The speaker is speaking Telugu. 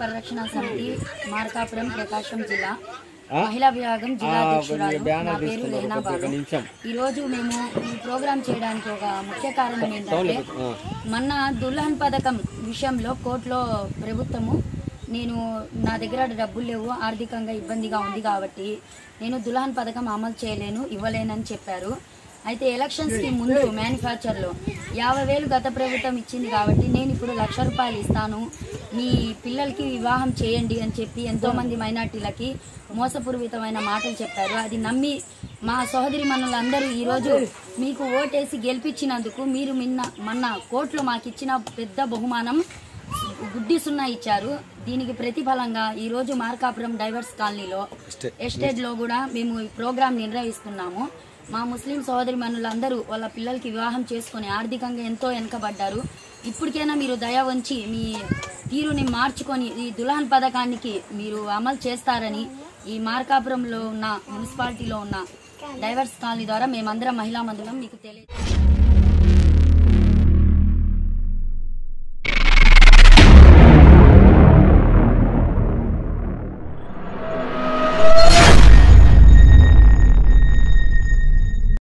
పరిరక్షణ సమితి మార్కాపురం ప్రకాశం జిల్లా మహిళా విభాగం జిల్లా అధ్యక్షురాలు. ఈరోజు మేము ఈ ప్రోగ్రాం చేయడానికి ఒక ముఖ్య కారణం ఏంటంటే మొన్న దుల్హన్ పధకం విషయంలో కోర్టులో ప్రభుత్వము నేను నా దగ్గర డబ్బులు లేవు, ఆర్థికంగా ఇబ్బందిగా ఉంది కాబట్టి నేను దుల్హన్ పధకం అమలు చేయలేను, ఇవ్వలేనని చెప్పారు. అయితే ఎలక్షన్స్కి ముందు మ్యానుఫ్యాక్చర్లో 50,000 గత ప్రభుత్వం ఇచ్చింది కాబట్టి నేను ఇప్పుడు 1,00,000 రూపాయలు ఇస్తాను, మీ పిల్లలకి వివాహం చేయండి అని చెప్పి ఎంతోమంది మైనార్టీలకి మోసపూరితమైన మాటలు చెప్పారు. అది నమ్మి మా సోదరి మనులందరూ ఈరోజు మీకు ఓటేసి గెలిపించినందుకు మీరు మొన్న కోర్టులో మాకు ఇచ్చిన పెద్ద బహుమానం గుడ్డి సున్నా ఇచ్చారు. దీనికి ప్రతిఫలంగా ఈరోజు మార్కాపురం డైవర్స్ కాలనీలో ఎస్టేట్లో కూడా మేము ఈ ప్రోగ్రాం నిర్వహిస్తున్నాము. మా ముస్లిం సోదరి మనులందరూ వాళ్ళ పిల్లలకి వివాహం చేసుకుని ఆర్థికంగా ఎంతో వెనకబడ్డారు. ఇప్పటికైనా మీరు దయ వంచి మీ తీరుని మార్చుకొని ఈ దుల్హన్ పథకానికి మీరు అమలు చేస్తారని ఈ మార్కాపురంలో ఉన్న మున్సిపాలిటీలో ఉన్న డైవర్స్ కాలనీ ద్వారా మేమందరం మహిళా మందులం మీకు తెలియదు.